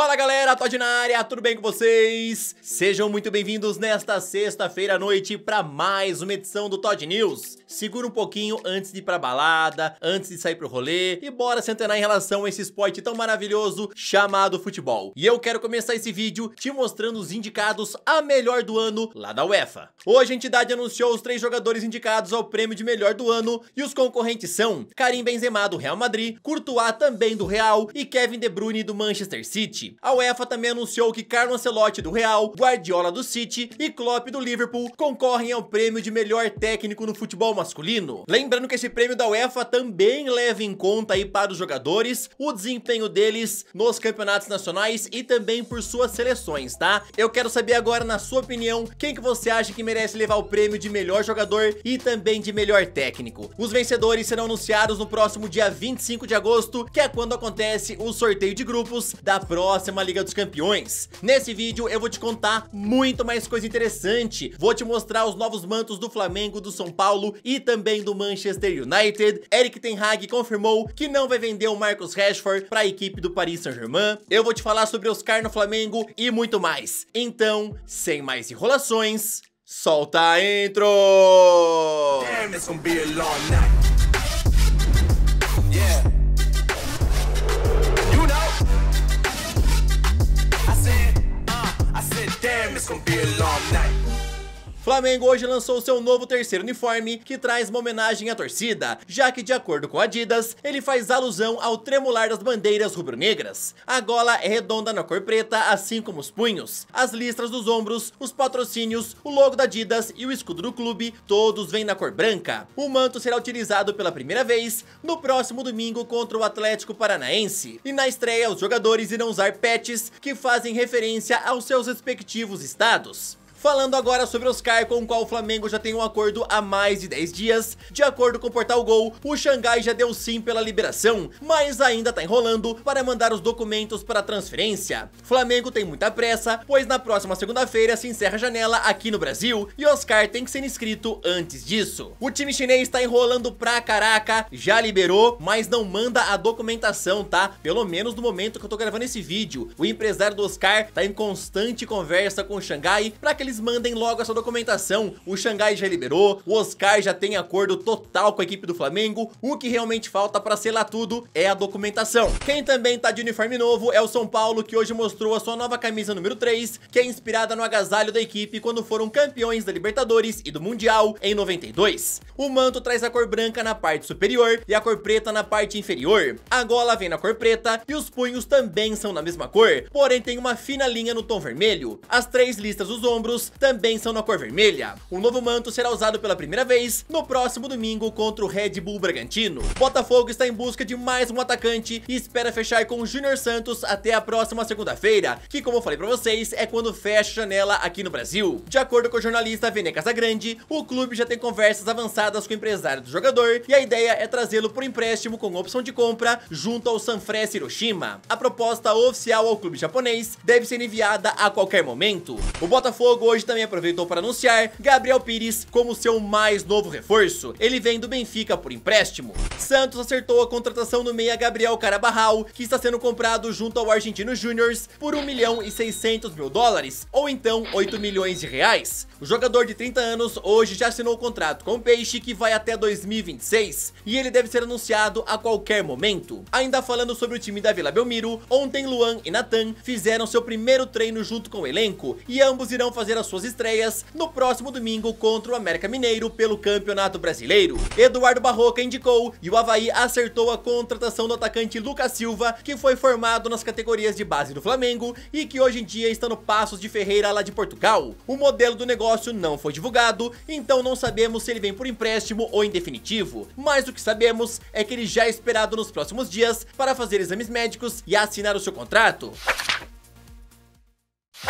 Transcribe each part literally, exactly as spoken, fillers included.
Fala galera, Todd na área, tudo bem com vocês? Sejam muito bem-vindos nesta sexta-feira à noite para mais uma edição do Todd News. Segura um pouquinho antes de ir pra balada, antes de sair pro rolê e bora se antenar em relação a esse esporte tão maravilhoso chamado futebol. E eu quero começar esse vídeo te mostrando os indicados a melhor do ano lá da UEFA. Hoje a entidade anunciou os três jogadores indicados ao prêmio de melhor do ano e os concorrentes são Karim Benzema do Real Madrid, Courtois também do Real e Kevin De Bruyne do Manchester City. A UEFA também anunciou que Carlos Ancelotti do Real, Guardiola do City e Klopp do Liverpool concorrem ao prêmio de melhor técnico no futebol masculino. Lembrando que esse prêmio da UEFA também leva em conta aí para os jogadores o desempenho deles nos campeonatos nacionais e também por suas seleções, tá? Eu quero saber agora, na sua opinião, quem que você acha que merece levar o prêmio de melhor jogador e também de melhor técnico. Os vencedores serão anunciados no próximo dia vinte e cinco de agosto, que é quando acontece o sorteio de grupos da próxima Próxima Liga dos Campeões. Nesse vídeo eu vou te contar muito mais coisa interessante. Vou te mostrar os novos mantos do Flamengo, do São Paulo e também do Manchester United. Eric Ten Hag confirmou que não vai vender o Marcus Rashford para a equipe do Paris Saint-Germain. Eu vou te falar sobre Oscar no Flamengo e muito mais. Então, sem mais enrolações, solta a intro! Damn, it's gonna be a long night. It's gonna be a long night. Flamengo hoje lançou seu novo terceiro uniforme, que traz uma homenagem à torcida, já que, de acordo com a Adidas, ele faz alusão ao tremular das bandeiras rubro-negras. A gola é redonda na cor preta, assim como os punhos. As listras dos ombros, os patrocínios, o logo da Adidas e o escudo do clube, todos vêm na cor branca. O manto será utilizado pela primeira vez no próximo domingo contra o Atlético Paranaense. E na estreia, os jogadores irão usar patches que fazem referência aos seus respectivos estados. Falando agora sobre Oscar, com o qual o Flamengo já tem um acordo há mais de dez dias. De acordo com o portal Gol, o Xangai já deu sim pela liberação, mas ainda tá enrolando para mandar os documentos para transferência. Flamengo tem muita pressa, pois na próxima segunda-feira se encerra a janela aqui no Brasil e Oscar tem que ser inscrito antes disso. O time chinês tá enrolando pra caraca, já liberou, mas não manda a documentação, tá? Pelo menos no momento que eu tô gravando esse vídeo. O empresário do Oscar tá em constante conversa com o Xangai pra que ele mandem logo essa documentação. O Xangai já liberou, o Oscar já tem acordo total com a equipe do Flamengo, o que realmente falta para selar tudo é a documentação. Quem também tá de uniforme novo é o São Paulo, que hoje mostrou a sua nova camisa número três, que é inspirada no agasalho da equipe quando foram campeões da Libertadores e do Mundial em noventa e dois. O manto traz a cor branca na parte superior e a cor preta na parte inferior. A gola vem na cor preta e os punhos também são na mesma cor, porém tem uma fina linha no tom vermelho. As três listras dos ombros também são na cor vermelha. O novo manto será usado pela primeira vez no próximo domingo contra o Red Bull Bragantino. Botafogo está em busca de mais um atacante e espera fechar com o Júnior Santos até a próxima segunda-feira, que, como eu falei pra vocês, é quando fecha a janela aqui no Brasil. De acordo com o jornalista Vene Casagrande, o clube já tem conversas avançadas com o empresário do jogador e a ideia é trazê-lo por empréstimo com opção de compra junto ao Sanfrecce Hiroshima. A proposta oficial ao clube japonês deve ser enviada a qualquer momento. O Botafogo hoje também aproveitou para anunciar Gabriel Pires como seu mais novo reforço. Ele vem do Benfica por empréstimo. Santos acertou a contratação do meia Gabriel Carabarral, que está sendo comprado junto ao Argentino Júnior por um milhão e seiscentos mil dólares, ou então oito milhões de reais. O jogador de trinta anos hoje já assinou o contrato com o Peixe, que vai até dois mil e vinte e seis, e ele deve ser anunciado a qualquer momento. Ainda falando sobre o time da Vila Belmiro, ontem Luan e Natan fizeram seu primeiro treino junto com o elenco, e ambos irão fazer a as suas estreias no próximo domingo contra o América Mineiro pelo Campeonato Brasileiro. Eduardo Barroca indicou e o Avaí acertou a contratação do atacante Lucas Silva, que foi formado nas categorias de base do Flamengo e que hoje em dia está no Passos de Ferreira, lá de Portugal. O modelo do negócio não foi divulgado, então não sabemos se ele vem por empréstimo ou em definitivo, mas o que sabemos é que ele já é esperado nos próximos dias para fazer exames médicos e assinar o seu contrato.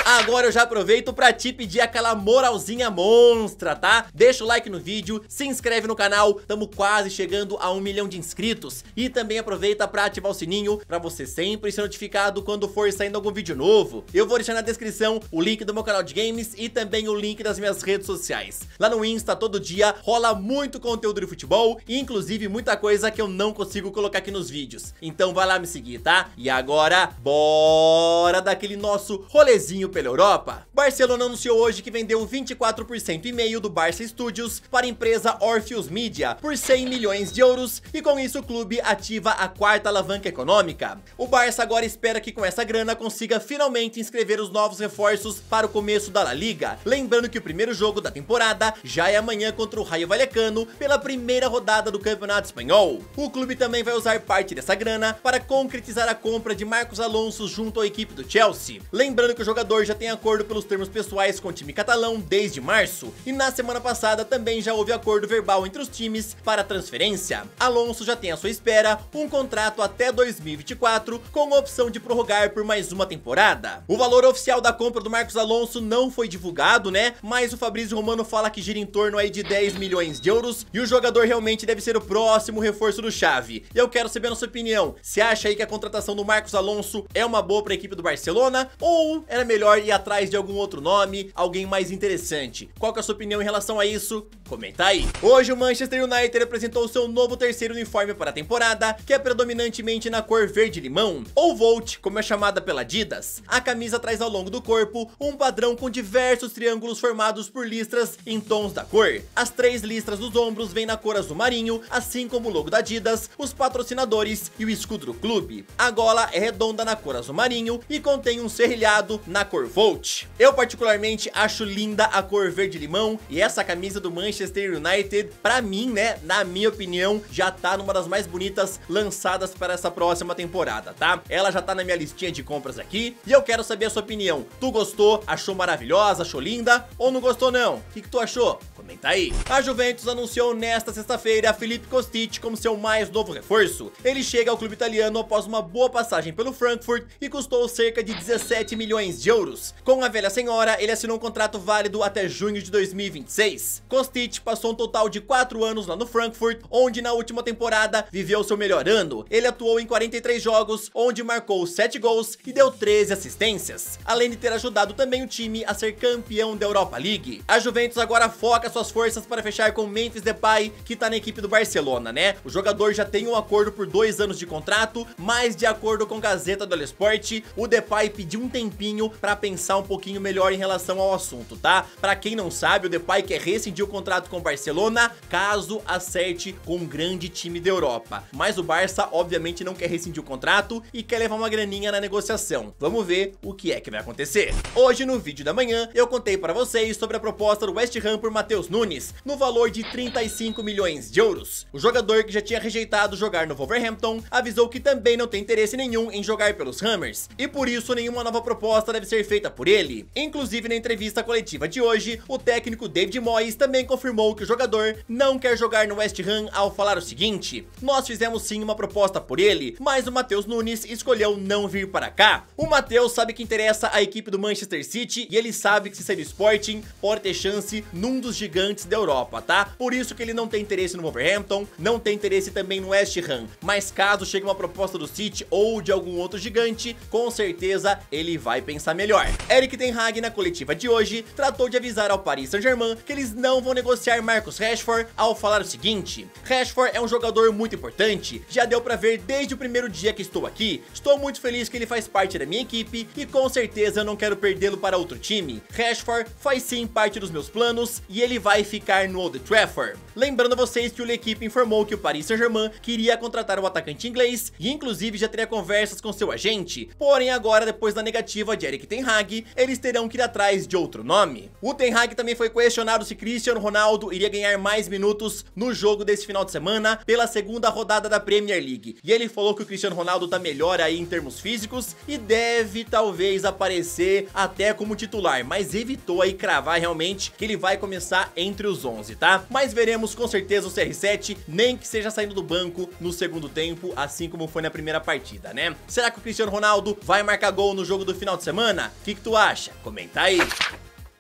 Agora eu já aproveito pra te pedir aquela moralzinha monstra, tá? Deixa o like no vídeo, se inscreve no canal, tamo quase chegando a um milhão de inscritos. E também aproveita pra ativar o sininho, pra você sempre ser notificado quando for saindo algum vídeo novo. Eu vou deixar na descrição o link do meu canal de games e também o link das minhas redes sociais. Lá no Insta, todo dia, rola muito conteúdo de futebol, inclusive muita coisa que eu não consigo colocar aqui nos vídeos. Então vai lá me seguir, tá? E agora, bora daquele nosso rolezinho pela Europa. Barcelona anunciou hoje que vendeu vinte e quatro por cento e meio do Barça Studios para a empresa Orpheus Media por cem milhões de euros e com isso o clube ativa a quarta alavanca econômica. O Barça agora espera que com essa grana consiga finalmente inscrever os novos reforços para o começo da La Liga. Lembrando que o primeiro jogo da temporada já é amanhã contra o Rayo Vallecano pela primeira rodada do Campeonato Espanhol. O clube também vai usar parte dessa grana para concretizar a compra de Marcos Alonso junto à equipe do Chelsea. Lembrando que o jogador já tem acordo pelos termos pessoais com o time catalão desde março, e na semana passada também já houve acordo verbal entre os times para transferência. Alonso já tem à sua espera um contrato até dois mil e vinte e quatro, com opção de prorrogar por mais uma temporada. O valor oficial da compra do Marcos Alonso não foi divulgado, né? Mas o Fabrício Romano fala que gira em torno aí de dez milhões de euros, e o jogador realmente deve ser o próximo reforço do Xavi. Eu quero saber a sua opinião. Você acha aí que a contratação do Marcos Alonso é uma boa para a equipe do Barcelona, ou era melhor ir atrás de algum outro nome, alguém mais interessante? Qual que é a sua opinião em relação a isso? Comenta aí. Hoje o Manchester United apresentou seu novo terceiro uniforme para a temporada, que é predominantemente na cor verde-limão, ou Volt, como é chamada pela Adidas. A camisa traz ao longo do corpo um padrão com diversos triângulos formados por listras em tons da cor. As três listras dos ombros vêm na cor azul marinho, assim como o logo da Adidas, os patrocinadores e o escudo do clube. A gola é redonda na cor azul marinho e contém um serrilhado na cor Volt. Eu particularmente acho linda a cor verde-limão, e essa camisa do Manchester United, pra mim, né, na minha opinião, já tá numa das mais bonitas lançadas para essa próxima temporada, tá? Ela já tá na minha listinha de compras aqui, e eu quero saber a sua opinião. Tu gostou? Achou maravilhosa? Achou linda? Ou não gostou não? O que que tu achou? Comenta aí. A Juventus anunciou nesta sexta-feira Filipe Kostic como seu mais novo reforço. Ele chega ao clube italiano após uma boa passagem pelo Frankfurt e custou cerca de dezessete milhões de euros. Com a velha senhora, ele assinou um contrato válido até junho de dois mil e vinte e seis. Kostic passou um total de quatro anos lá no Frankfurt, onde na última temporada viveu seu melhor ano. Ele atuou em quarenta e três jogos, onde marcou sete gols e deu treze assistências, além de ter ajudado também o time a ser campeão da Europa League. A Juventus agora foca suas forças para fechar com Memphis Depay, que tá na equipe do Barcelona, né? O jogador já tem um acordo por dois anos de contrato, mas de acordo com Gazeta do Esporte, o Depay pediu um tempinho para pensar um pouquinho melhor em relação ao assunto, tá? Pra quem não sabe, o Depay quer rescindir o contrato com o Barcelona caso acerte com um grande time da Europa, mas o Barça obviamente não quer rescindir o contrato e quer levar uma graninha na negociação. Vamos ver o que é que vai acontecer. Hoje no vídeo da manhã eu contei para vocês sobre a proposta do West Ham por Matheus Nunes no valor de trinta e cinco milhões de euros. O jogador, que já tinha rejeitado jogar no Wolverhampton, avisou que também não tem interesse nenhum em jogar pelos Hammers e por isso nenhuma nova proposta deve ser feita por ele. Inclusive, na entrevista coletiva de hoje, o técnico David Moyes também confirmou que o jogador não quer jogar no West Ham ao falar o seguinte: nós fizemos sim uma proposta por ele, mas o Matheus Nunes escolheu não vir para cá. O Matheus sabe que interessa a equipe do Manchester City e ele sabe que se sair do Sporting pode ter chance num dos gigantes da Europa, tá? Por isso que ele não tem interesse no Wolverhampton, não tem interesse também no West Ham, mas caso chegue uma proposta do City ou de algum outro gigante, com certeza ele vai pensar melhor. Eric Ten Hag, na coletiva de hoje, tratou de avisar ao Paris Saint-Germain que eles não vão negociar Marcus Rashford ao falar o seguinte: Rashford é um jogador muito importante, já deu pra ver desde o primeiro dia que estou aqui, estou muito feliz que ele faz parte da minha equipe e com certeza eu não quero perdê-lo para outro time. Rashford faz sim parte dos meus planos e ele vai ficar no Old Trafford. Lembrando a vocês que o L'Equipe informou que o Paris Saint-Germain queria contratar o atacante inglês e inclusive já teria conversas com seu agente, porém agora, depois da negativa de Eric Ten Hag, eles terão que ir atrás de outro nome. O Ten Hag também foi questionado se Cristiano Ronaldo iria ganhar mais minutos no jogo desse final de semana pela segunda rodada da Premier League, e ele falou que o Cristiano Ronaldo tá melhor aí em termos físicos e deve talvez aparecer até como titular, mas evitou aí cravar realmente que ele vai começar entre os onze, tá? Mas veremos com certeza o C R sete, nem que seja saindo do banco no segundo tempo, assim como foi na primeira partida, né? Será que o Cristiano Ronaldo vai marcar gol no jogo do final de semana? O que que tu acha? Comenta aí.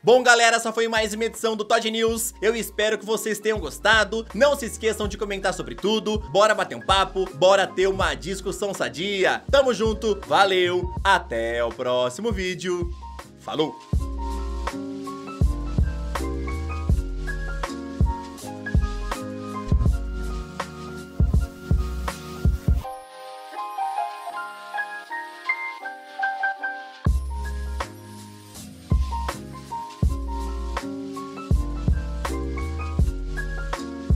Bom, galera, essa foi mais uma edição do Todd News. Eu espero que vocês tenham gostado. Não se esqueçam de comentar sobre tudo. Bora bater um papo, bora ter uma discussão sadia. Tamo junto, valeu, até o próximo vídeo. Falou!